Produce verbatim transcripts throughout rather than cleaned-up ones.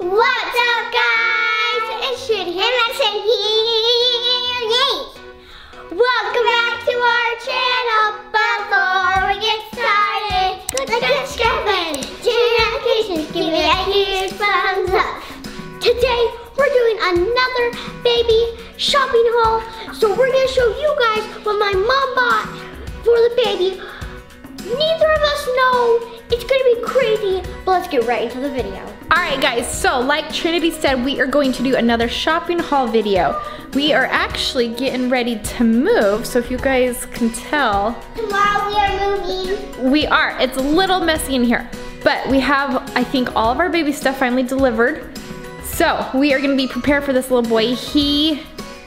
What's up, guys? It's Judy and Madison here. Yay! Welcome back to our channel. Before we get started, click that subscribe button, turn on notifications, give me a huge thumbs up. Today we're doing another baby shopping haul. So we're gonna show you guys what my mom bought for the baby. Neither of us know. It's gonna be crazy, but let's get right into the video. All right guys, so like Trinity said, we are going to do another shopping haul video. We are actually getting ready to move, so if you guys can tell. Tomorrow we are moving. We are, it's a little messy in here, but we have, I think, all of our baby stuff finally delivered. So we are gonna be prepared for this little boy. He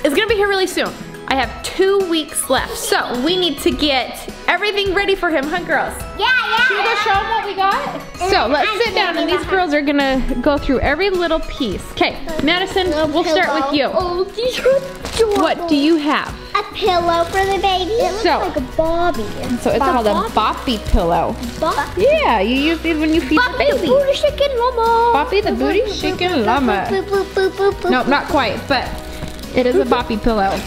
is gonna be here really soon. I have two weeks left, so we need to get everything ready for him, huh girls? Yeah, yeah. Should we go show them what we got? So let's sit down and these girls are gonna go through every little piece. Okay, Madison, we'll start with you. Oh, these are adorable. What do you have? A pillow for the baby. It looks so, like a bobby. So it's called a boppy pillow. Boppy? Yeah, you use these when you feed the baby. Boppy the booty shaking llama. Boppy the booty shaking llama. No, not quite, but it is a boppy pillow.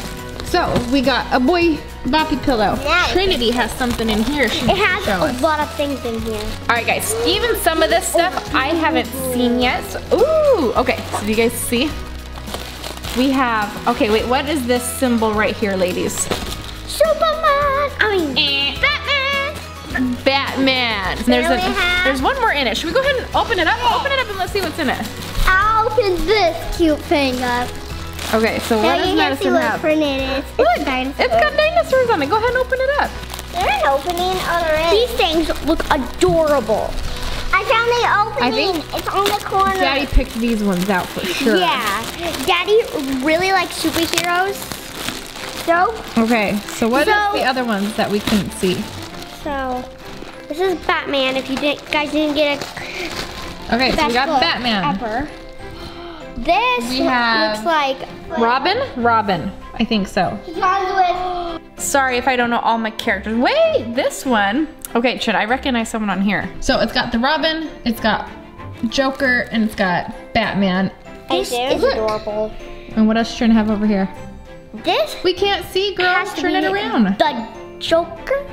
So we got a boy boppy pillow. Nice. Trinity has something in here. She it has a us. lot of things in here. All right, guys. Even some of this stuff oh, I haven't seen yet. So, ooh. Okay. So do you guys see? We have. Okay. Wait. What is this symbol right here, ladies? Superman. I mean, Batman. Batman. And there's a, There's one more in it. Should we go ahead and open it up? Yeah. Open it up and let's see what's in it. I'll open this cute thing up. Okay, so now what does Madison have? Look, it's, it's got dinosaurs on it. Go ahead and open it up. They're opening already. These things look adorable. I found the opening. I think it's on the corner. Daddy picked these ones out for sure. Yeah, Daddy really likes superheroes. So. Okay, so what so, is the other ones that we couldn't see? So, this is Batman. If you didn't, guys didn't get a. Okay, so we got Batman. Ever. This we have looks like Robin? Robin, I think so. With Sorry if I don't know all my characters. Wait, this one. Okay, should I recognize someone on here? So it's got the Robin, it's got Joker, and it's got Batman. This is adorable. And what else should I have over here? This? We can't see, girls. Turn it around. The Joker?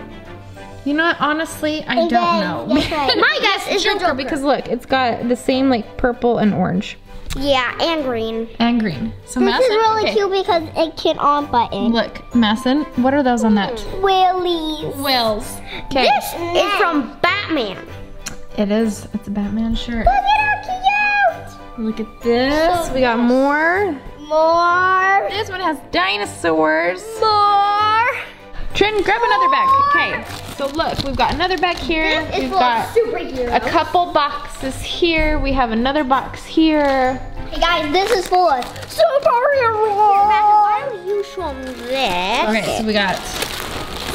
You know what, honestly, I and don't then, know. Yes, right. My guess is Joker, Joker because look, it's got the same like purple and orange. Yeah, and green. And green. So this Madison, is really okay. cute because it can unbutton. Look, Madison, what are those on that? Willies. Wills. Okay. This is from Batman. It is. It's a Batman shirt. Look at how cute! Look at this. So we got more. More. This one has dinosaurs. More. Trin, grab more. another bag. Okay. So look, we've got another bag here. We've got a couple boxes here. We have another box here. Hey guys, this is full of superheroes. Why don't you show them this? Okay, so we got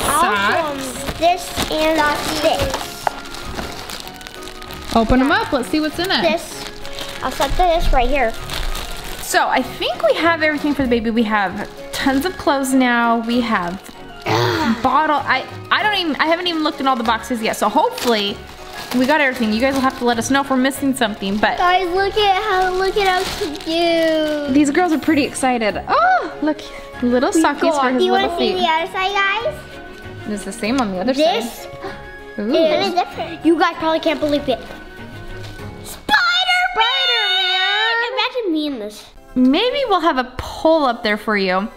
socks. This and this. Open them up. Let's see what's in it. This. I'll set this right here. So I think we have everything for the baby. We have tons of clothes now. We have bottle. I I don't even I haven't even looked in all the boxes yet. So hopefully we got everything. You guys will have to let us know if we're missing something. But guys, look at how look at how cute. These girls are pretty excited. Oh, look, little sockies for his little feet. Do you want to see the other side, guys? It's the same on the other side. This is different. You guys probably can't believe it. Spider-Man! Imagine me in this. Maybe we'll have a poll up there for you.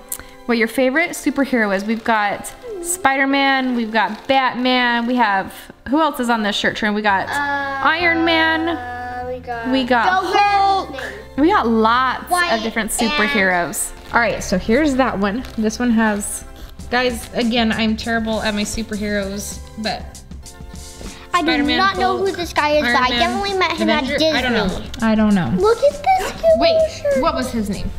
What your favorite superhero is. We've got Spider-Man, we've got Batman, we have, who else is on this shirt trend? We got uh, Iron Man, uh, we got, we got Hulk, we got lots White of different superheroes. All right, so here's that one. This one has, guys, again, I'm terrible at my superheroes, but I do not Hulk, know who this guy is, but I definitely met him Avenger, at Disney. I don't know. I don't know. Look at this cute Wait, shirt. What was his name?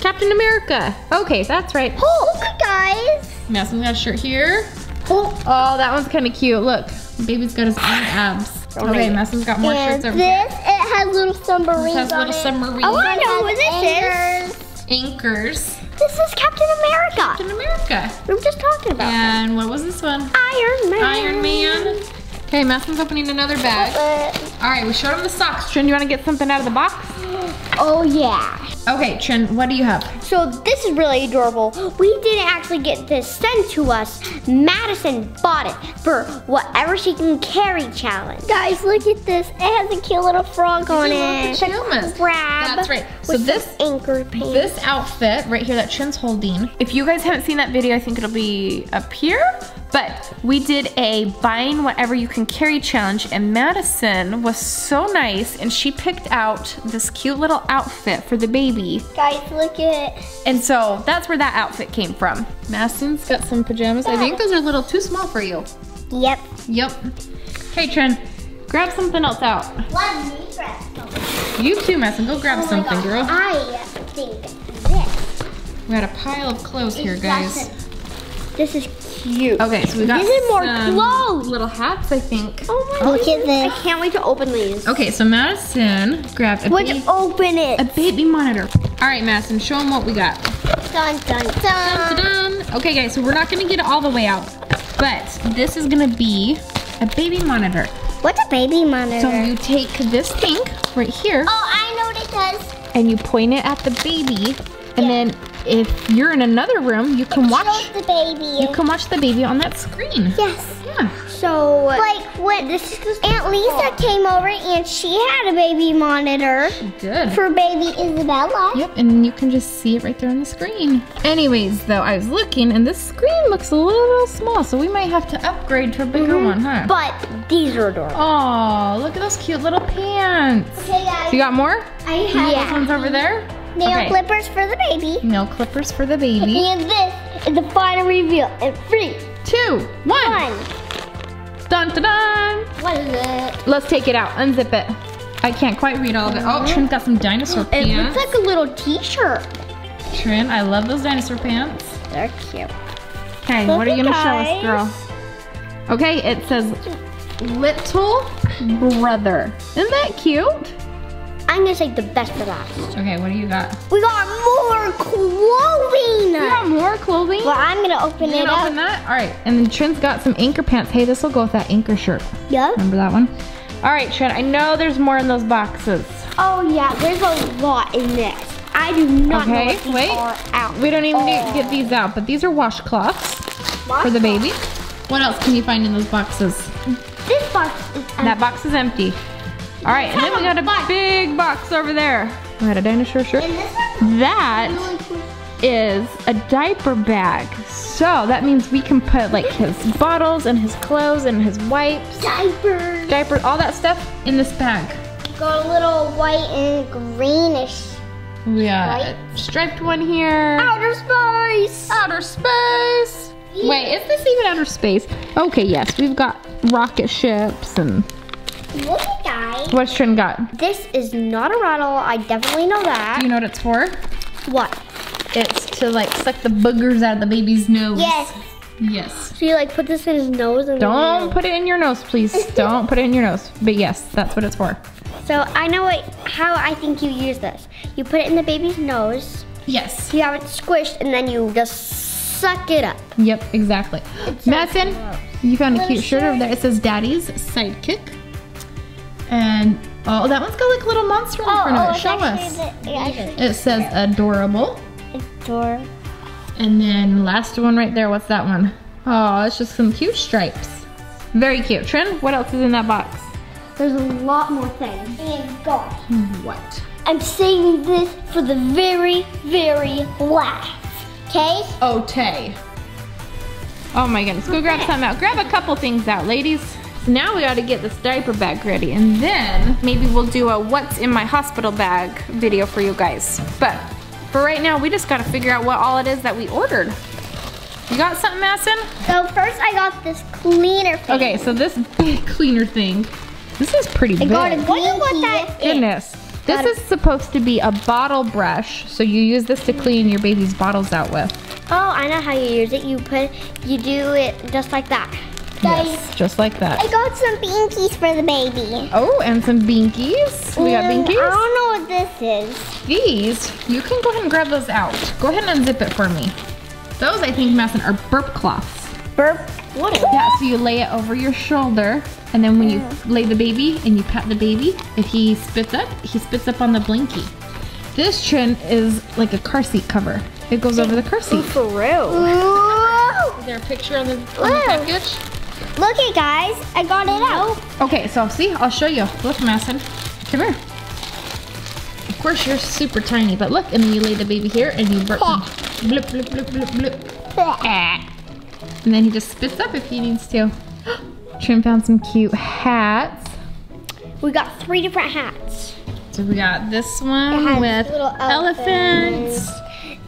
Captain America. Okay, that's right. Hulk, look, guys. Madison's got a shirt here. Hulk. Oh, that one's kind of cute. Look, baby's got his own abs. Okay, Madison's got more and shirts over this, here. This, it has little submarines. It has little submarines. Oh, I know who this is. Anchors. This is Captain America. Captain America. We were just talking about And him. What was this one? Iron Man. Iron Man. Okay, Madison's opening another bag. All right, we showed him the socks. Trin, do you want to get something out of the box? Oh yeah. Okay, Chen, what do you have? So this is really adorable. We didn't actually get this sent to us. Madison bought it for whatever she can carry challenge. Guys, look at this. It has a cute little frog it's on it. Pajamas. Crab. That's right. So this anchor pants. This outfit right here that Chen's holding. If you guys haven't seen that video, I think it'll be up here. But we did a buying whatever you can carry challenge, and Madison was so nice, and she picked out this cute little outfit for the baby. Guys, look at it. And so that's where that outfit came from. Madison's got some pajamas. Dad. I think those are a little too small for you. Yep. Yep. Hey, Trin, grab something else out. Let me grab something. You too, Madison. Go grab oh something, gosh. girl. I think this. We got a pile of clothes it's here, guys. This is cute. Okay, so we got this is more clothes. Little hats, I think. Oh my Look goodness. At this. I can't wait to open these. Okay, so Madison grabbed a Let's baby. open it. A baby monitor. All right, Madison, show them what we got. Dun, dun, dun. Dun, dun, dun. Okay, guys, so we're not gonna get it all the way out, but this is gonna be a baby monitor. What's a baby monitor? So you take this thing right here. Oh, I know what it does. And you point it at the baby, and yeah. then if you're in another room, you can it watch the baby. You can watch the baby on that screen. Yes. Yeah. So like when this is Aunt Lisa came over and she had a baby monitor. She did. For baby Isabella. Yep, and you can just see it right there on the screen. Anyways, though, I was looking and this screen looks a little small, so we might have to upgrade to a bigger mm-hmm. one, huh? But these are adorable. Oh, look at those cute little pants. Okay, guys. You got more? I have yeah. those ones over there. Nail okay. clippers for the baby. Nail clippers for the baby. And this is the final reveal in three, two, one. one. Dun, dun, dun. What is it? Let's take it out, unzip it. I can't quite read all of it. Oh, Trin's got some dinosaur it pants. It looks like a little t-shirt. Trin, I love those dinosaur pants. They're cute. Okay, Look what are you gonna guys. show us, girl? Okay, it says Little Brother. Isn't that cute? I'm gonna take the best for last. Okay, what do you got? We got more clothing. We got more clothing? Well, I'm gonna open You're it gonna up. open that? All right, and then Trin's got some anchor pants. Hey, this will go with that anchor shirt. Yep. Remember that one? All right, Trin, I know there's more in those boxes. Oh yeah, there's a lot in this. I do not okay, know what these wait. are out. We don't even oh. need to get these out, but these are washcloths Wash for the baby. What else can you find in those boxes? This box is empty. That box is empty. All right, and then we got a big box over there. We got a dinosaur shirt. That is a diaper bag. So that means we can put like his bottles and his clothes and his wipes. Diapers. Diapers, all that stuff in this bag. Got a little white and greenish. Yeah, a striped one here. Outer space. Outer space. Yeah. Wait, is this even outer space? Okay, yes, we've got rocket ships and... Look at guys. What's Trin got? This is not a rattle. I definitely know that. Do you know what it's for? What? It's to like suck the boogers out of the baby's nose. Yes. Yes. So you like put this in his nose and Don't then... put it in your nose, please. Don't put it in your nose. But yes, that's what it's for. So I know it, how I think you use this. You put it in the baby's nose. Yes. You have it squished and then you just suck it up. Yep, exactly. Madison, you found a cute shirt over there. It says Daddy's Sidekick. And, oh, that one's got like a little monster in oh, front of oh, it. Show us. The, yeah, it says adorable. Adorable. And then last one right there, what's that one? Oh, it's just some cute stripes. Very cute. Trin, what else is in that box? There's a lot more things. And God. What? I'm saving this for the very, very last. Okay? Okay. Oh my goodness, go okay. grab something out. Grab a couple things out, ladies. So now we gotta get this diaper bag ready, and then maybe we'll do a what's in my hospital bag video for you guys. But for right now, we just gotta figure out what all it is that we ordered. You got something, Madison? So first I got this cleaner thing. Okay, so this big cleaner thing. This is pretty big. What do you want that in? Goodness. This is supposed to be a bottle brush, so you use this to clean your baby's bottles out with. Oh, I know how you use it. You put, you do it just like that. Guys, yes, just like that. I got some binkies for the baby. Oh, and some binkies. We got binkies. I don't know what this is. These, you can go ahead and grab those out. Go ahead and unzip it for me. Those, I think, Madison, are burp cloths. Burp What? Yeah, so you lay it over your shoulder, and then when you lay the baby and you pat the baby, if he spits up, he spits up on the blankie. This chin is like a car seat cover. It goes over the car seat. Ooh, for real. Ooh. Is there a picture on the, on the package? Look it, guys. I got it out. Okay, so see, I'll show you. Look, Madison. Come here. Of course, you're super tiny, but look, and then you lay the baby here, and you burp. Blip, blip, blip, blip, blip. And then he just spits up if he needs to. Trin found some cute hats. We got three different hats. So we got this one with elephants. elephants.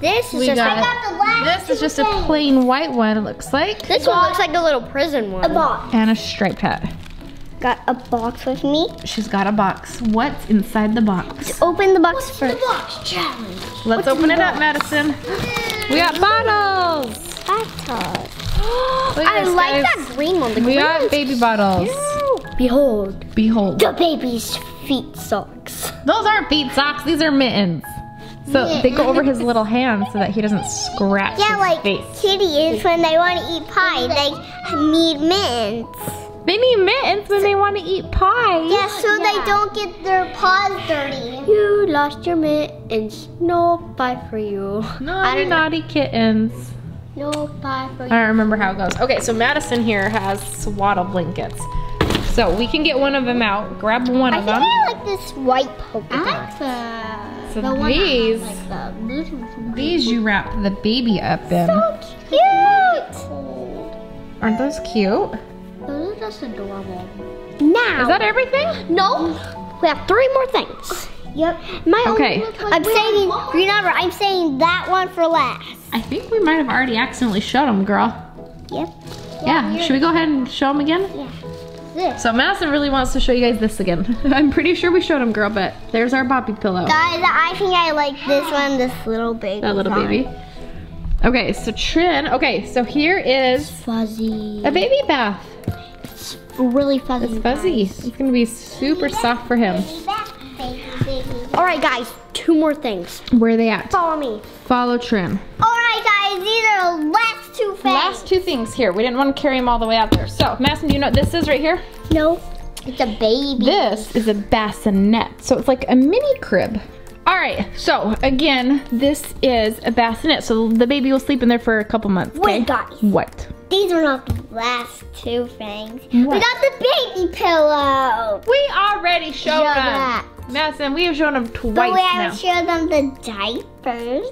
This is we just, got, I got the last This is just things. a plain white one, it looks like. This one looks like a little prison one. A box. And a striped hat. Got a box with me. She's got a box. What's inside the box? Let's open the box What's first. The box challenge? Let's What's open it box? up, Madison. We got bottles. Bottles. I guys, like guys. that green one. The we green got baby bottles. Cute. Behold. Behold. The baby's feet socks. Those aren't feet socks. These are mittens. So yeah. they go over his little hand so that he doesn't scratch yeah, his like face. Yeah, like kitties when they want to eat pie, they need mittens. They need mittens when they want to eat pie. Yeah, so yeah. they don't get their paws dirty. You lost your mittens. No pie for you. Naughty, naughty kittens. No pie for you. I don't remember how it goes. Okay, so Madison here has swaddle blankets. So we can get one of them out. Grab one I of them. I like this white polka dot. I like So the these, one like the these you wrap the baby up in. So cute! Aren't those cute? Those are just adorable. Now. Is that everything? No, we have three more things. Yep. My okay. Only like I'm saying, remember, I'm saying that one for last. I think we might have already accidentally showed them, girl. Yep. Yeah, yeah. Should we go ahead and show them again? Yeah. This. So Madison really wants to show you guys this again. I'm pretty sure we showed him, girl, but there's our boppy pillow. Guys, I think I like this one, this little baby. That little on. baby. Okay, so Trin, okay, so here is it's fuzzy. a baby bath. It's really fuzzy. It's fuzzy. Guys. It's gonna be super baby soft bath, for him. Baby bath, baby, baby. All right, guys, two more things. Where are they at? Follow me. Follow Trin. All right, guys, these are the last Two Last two things here. We didn't want to carry them all the way out there. So, Madison, do you know what this is right here? No, it's a baby. This is a bassinet. So it's like a mini crib. All right, so again, this is a bassinet. So the baby will sleep in there for a couple months. Okay? Wait, guys. What? These are not the last two things. What? We got the baby pillow. We already showed them. That. Madison, we have shown them twice now. But we haven't shown them the diapers.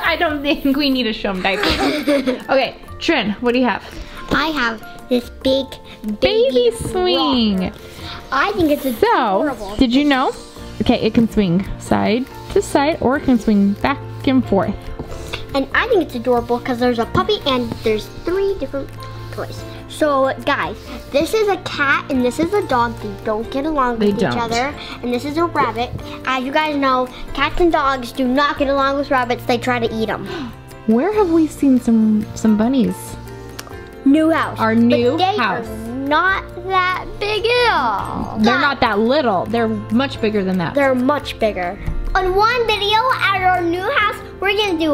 I don't think we need to show them diapers. Okay, Trin, what do you have? I have this big baby, baby swing. Rocker. I think it's adorable. So, did you know? Okay, it can swing side to side or it can swing back and forth. And I think it's adorable because there's a puppy and there's three different toys. So, guys, this is a cat and this is a dog. They don't get along with they each don't. other. And this is a rabbit. As you guys know, cats and dogs do not get along with rabbits. They try to eat them. Where have we seen some some bunnies? New house. Our new but they house. Are not that big at all. They're not that little. They're much bigger than that. They're much bigger. On one video at our new house, we're gonna do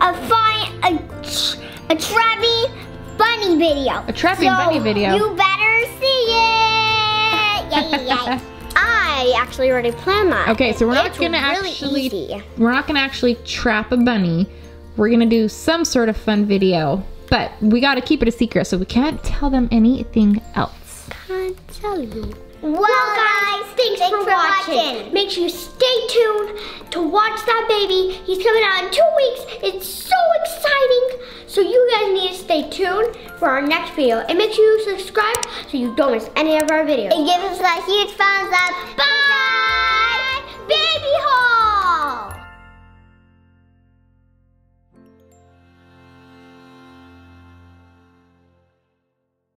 a fine a a Trevi. Bunny video. A trapping so bunny video. You better see it. Yeah, yeah, yeah. I actually already planned that. Okay, so we're it's not gonna really actually easy. we're not gonna actually trap a bunny. We're gonna do some sort of fun video, but we gotta keep it a secret, so we can't tell them anything else. Can't tell you. Well, well guys, thanks, thanks for, for watching. watching. Make sure you stay tuned to watch that baby. He's coming out in two weeks. It's so exciting. So you guys need to stay tuned for our next video. And make sure you subscribe so you don't miss any of our videos. And give us a huge thumbs up. Bye.